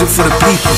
music for the people.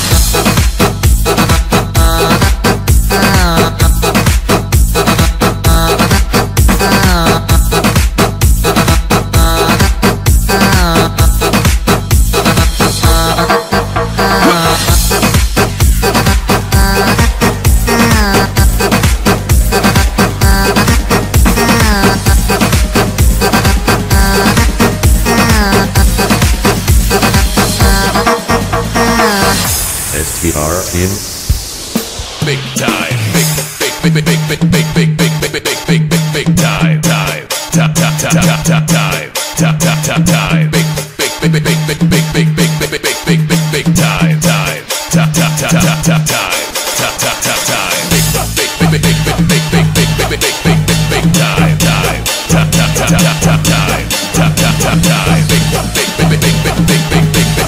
STR Team. Big time, big time, time, big time, big time, big time,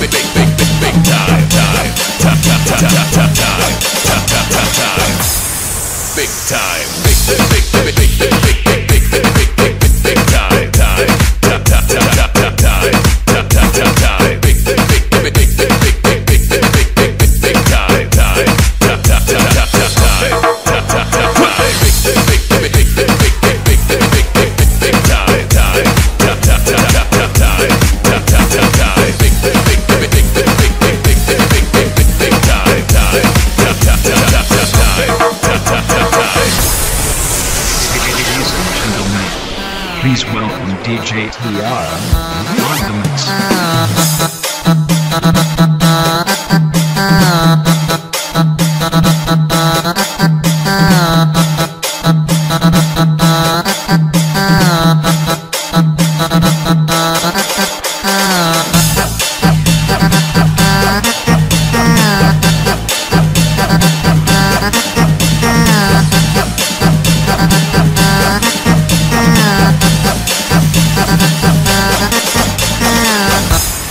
please welcome DJ STR on the mix.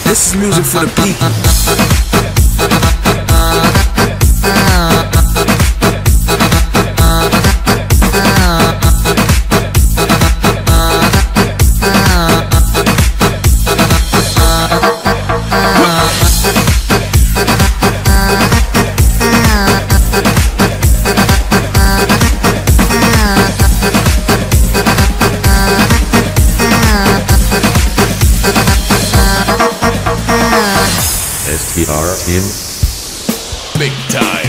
This is music for the people. STR Team. Big time.